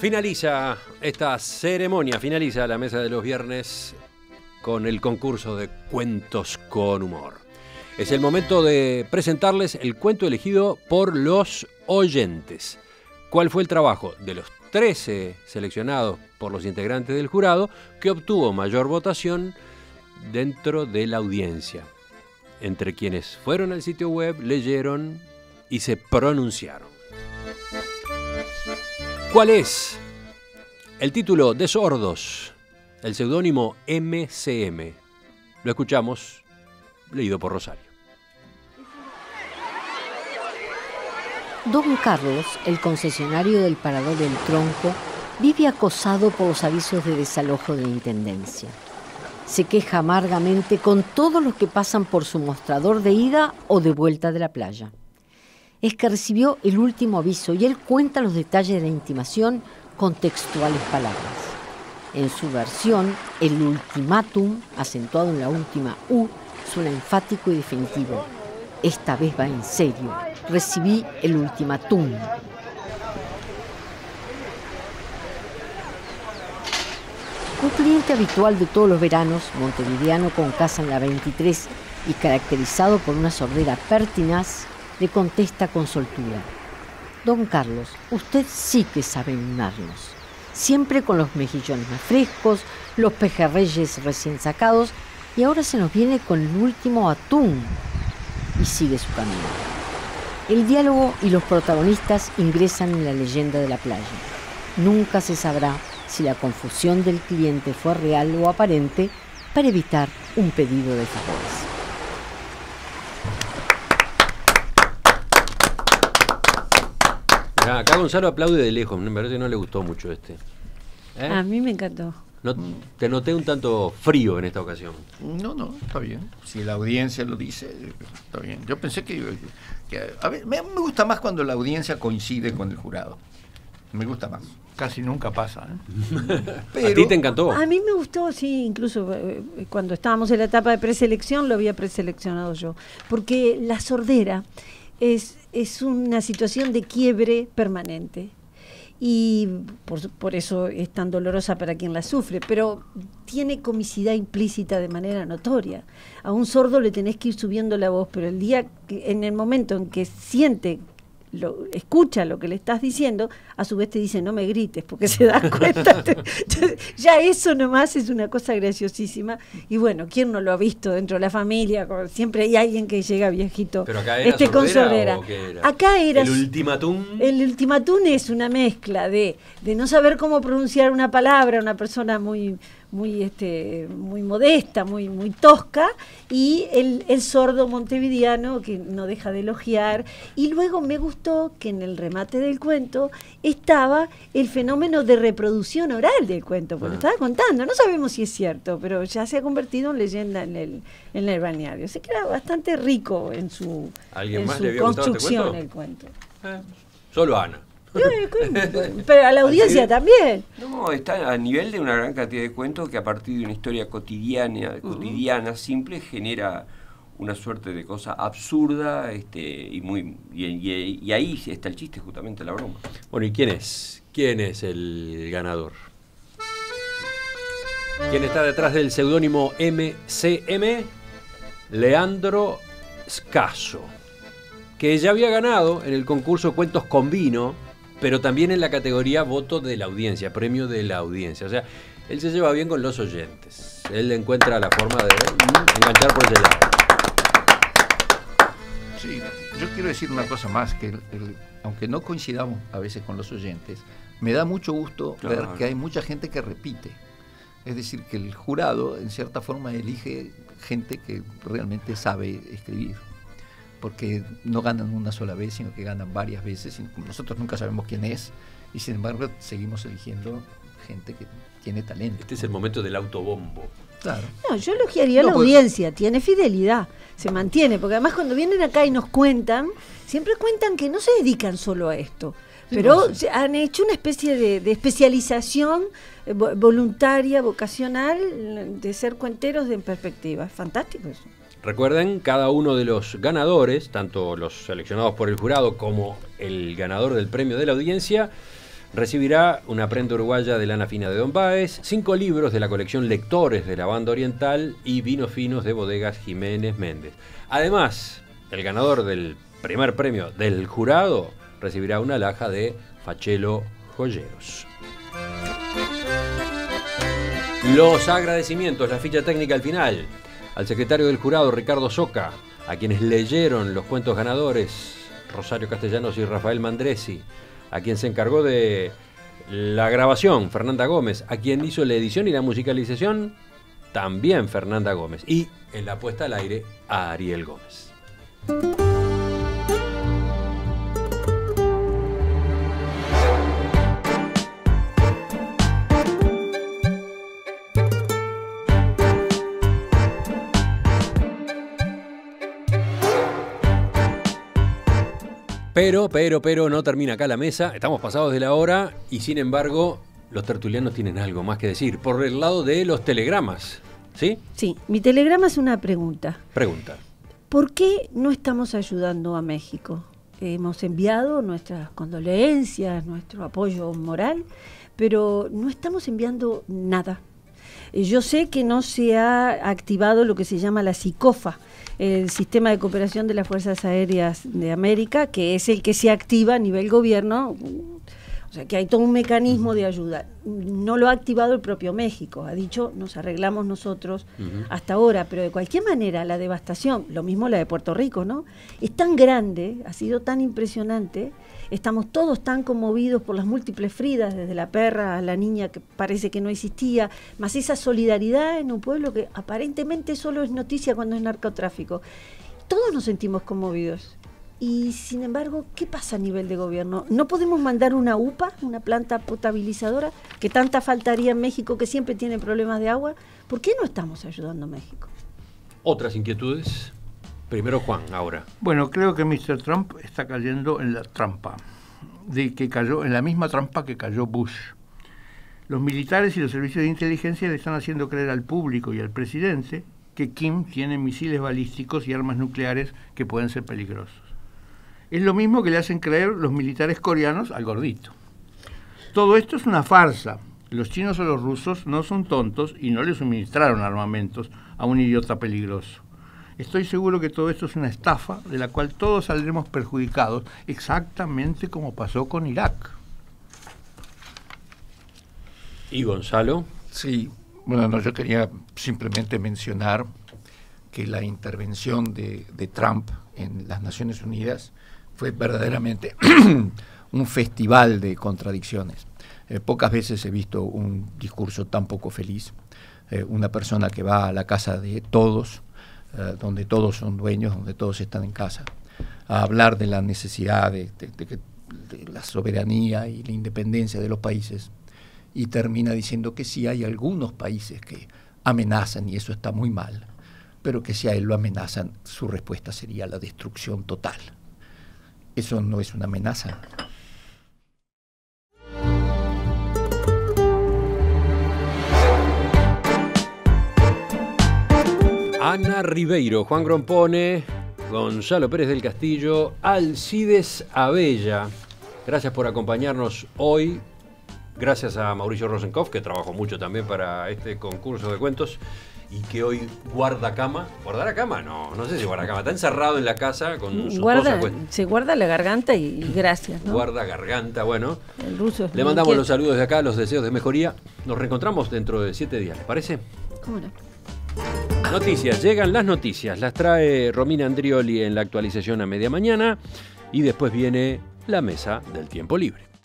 Finaliza esta ceremonia, finaliza la mesa de los viernes con el concurso de Cuentos con Humor. Es el momento de presentarles el cuento elegido por los oyentes. ¿Cuál fue el trabajo de los 13 seleccionados por los integrantes del jurado que obtuvo mayor votación dentro de la audiencia? Entre quienes fueron al sitio web, leyeron y se pronunciaron. ¿Cuál es? El título de Sordos, el seudónimo MCM. Lo escuchamos, leído por Rosario. Don Carlos, el concesionario del Parador del Tronco, vive acosado por los avisos de desalojo de la Intendencia. Se queja amargamente con todos los que pasan por su mostrador de ida o de vuelta de la playa. Es que recibió el último aviso y él cuenta los detalles de la intimación con textuales palabras. En su versión, el ultimátum, acentuado en la última U, suena enfático y definitivo. Esta vez va en serio. Recibí el ultimátum. Un cliente habitual de todos los veranos, montevideano con casa en la 23 y caracterizado por una sordera pertinaz, le contesta con soltura: Don Carlos, usted sí que sabe unarnos. Siempre con los mejillones más frescos, los pejerreyes recién sacados, y ahora se nos viene con el último atún. Y sigue su camino. El diálogo y los protagonistas ingresan en la leyenda de la playa. Nunca se sabrá si la confusión del cliente fue real o aparente para evitar un pedido de favores. Acá Gonzalo aplaude de lejos, me parece que no le gustó mucho este. A mí me encantó. No, te noté un tanto frío en esta ocasión. No, está bien. Si la audiencia lo dice, está bien. Yo pensé que a ver, me gusta más cuando la audiencia coincide con el jurado. Me gusta más. Casi nunca pasa, ¿eh? Pero, ¿a ti te encantó? A mí me gustó, sí, incluso cuando estábamos en la etapa de preselección lo había preseleccionado yo. Porque la sordera es una situación de quiebre permanente y por eso es tan dolorosa para quien la sufre, pero tiene comicidad implícita de manera notoria. A un sordo le tenés que ir subiendo la voz, pero en el momento en que siente, escucha lo que le estás diciendo, a su vez te dice no me grites, porque se da cuenta. Ya eso nomás es una cosa graciosísima. Y bueno, ¿quién no lo ha visto dentro de la familia? Siempre hay alguien que llega viejito. Pero acá era con sordera. Acá era el ultimátum. El ultimátum es una mezcla de no saber cómo pronunciar una palabra, una persona muy modesta, muy tosca, y el sordo montevideano que no deja de elogiar. Y luego me gustó que en el remate del cuento estaba el fenómeno de reproducción oral del cuento, porque lo estaba contando, no sabemos si es cierto, pero ya se ha convertido en leyenda en el balneario. Así que era bastante rico en su, construcción el cuento. Solo Ana. Pero a la audiencia también. No, está a nivel de una gran cantidad de cuentos que a partir de una historia cotidiana, simple, genera una suerte de cosa absurda y ahí está el chiste, justamente la broma. Bueno, ¿y quién es el ganador? ¿Quién está detrás del seudónimo MCM? Leandro Scasso, que ya había ganado en el concurso Cuentos con Vino, pero también en la categoría voto de la audiencia, premio de la audiencia. O sea, él se lleva bien con los oyentes. Él encuentra la forma de enganchar por ese lado. Sí, yo quiero decir una cosa más, que aunque no coincidamos a veces con los oyentes, me da mucho gusto ver que hay mucha gente que repite. Es decir, que el jurado, en cierta forma, elige gente que realmente sabe escribir, porque no ganan una sola vez, sino que ganan varias veces. Nosotros nunca sabemos quién es, y sin embargo seguimos eligiendo gente que tiene talento. Este es el momento del autobombo. Claro. No, yo elogiaría a la audiencia, tiene fidelidad, se mantiene, porque además cuando vienen acá y nos cuentan, siempre cuentan que no se dedican solo a esto, pero han hecho una especie de especialización voluntaria, vocacional, de ser cuenteros en perspectiva. Fantástico eso. Recuerden, cada uno de los ganadores, tanto los seleccionados por el jurado como el ganador del premio de la audiencia, recibirá una prenda uruguaya de lana fina de Don Báez, 5 libros de la colección Lectores de la Banda Oriental y vinos finos de Bodegas Jiménez Méndez. Además, el ganador del primer premio del jurado recibirá una alhaja de Pacheco Joyeros. Los agradecimientos, la ficha técnica al final. Al secretario del jurado, Ricardo Soca, a quienes leyeron los cuentos ganadores, Rosario Castellanos y Rafael Mandresi, a quien se encargó de la grabación, Fernanda Gómez, a quien hizo la edición y la musicalización, también Fernanda Gómez, y en la puesta al aire, a Ariel Gómez. Pero no termina acá la mesa, estamos pasados de la hora y sin embargo los tertulianos tienen algo más que decir por el lado de los telegramas, ¿sí? Sí, mi telegrama es una pregunta. Pregunta. ¿Por qué no estamos ayudando a México? Hemos enviado nuestras condolencias, nuestro apoyo moral, pero no estamos enviando nada. Yo sé que no se ha activado lo que se llama la SICOFA, el sistema de cooperación de las Fuerzas Aéreas de América, que es el que se activa a nivel gobierno, o sea que hay todo un mecanismo de ayuda. No lo ha activado el propio México, ha dicho nos arreglamos nosotros hasta ahora, pero de cualquier manera la devastación, lo mismo la de Puerto Rico, ¿no? Es tan grande, ha sido tan impresionante, estamos todos tan conmovidos por las múltiples Fridas, desde la perra a la niña que parece que no existía, más esa solidaridad en un pueblo que aparentemente solo es noticia cuando es narcotráfico. Todos nos sentimos conmovidos. Y sin embargo, ¿qué pasa a nivel de gobierno? ¿No podemos mandar una UPA, una planta potabilizadora, que tanta faltaría en México, que siempre tiene problemas de agua? ¿Por qué no estamos ayudando a México? ¿Otras inquietudes? Primero Juan, ahora. Bueno, creo que Mr. Trump está cayendo en la trampa, de que cayó en la misma trampa que cayó Bush. Los militares y los servicios de inteligencia le están haciendo creer al público y al presidente que Kim tiene misiles balísticos y armas nucleares que pueden ser peligrosos. Es lo mismo que le hacen creer los militares coreanos al gordito. Todo esto es una farsa. Los chinos o los rusos no son tontos y no le suministraron armamentos a un idiota peligroso. Estoy seguro que todo esto es una estafa de la cual todos saldremos perjudicados, exactamente como pasó con Irak. ¿Y Gonzalo? Sí, bueno, no, yo quería simplemente mencionar que la intervención de Trump en las Naciones Unidas fue verdaderamente un festival de contradicciones. Pocas veces he visto un discurso tan poco feliz. Una persona que va a la casa de todos, donde todos son dueños, donde todos están en casa, a hablar de la necesidad de la soberanía y la independencia de los países, y termina diciendo que sí hay algunos países que amenazan, y eso está muy mal, pero que si a él lo amenazan, su respuesta sería la destrucción total. Eso no es una amenaza. Ana Ribeiro, Juan Grompone, Gonzalo Pérez del Castillo, Alcides Abella. Gracias por acompañarnos hoy. Gracias a Mauricio Rosenkopf, que trabajó mucho también para este concurso de cuentos y que hoy guarda cama. ¿Guardará cama? No, no sé si guarda cama. Está encerrado en la casa con un se guarda la garganta y gracias, ¿no? Guarda garganta, bueno. El ruso. Le mandamos los saludos de acá, los deseos de mejoría. Nos reencontramos dentro de 7 días, ¿les parece? ¿Cómo no? Noticias, llegan las noticias, las trae Romina Andrioli en la actualización a media mañana y después viene la mesa del tiempo libre.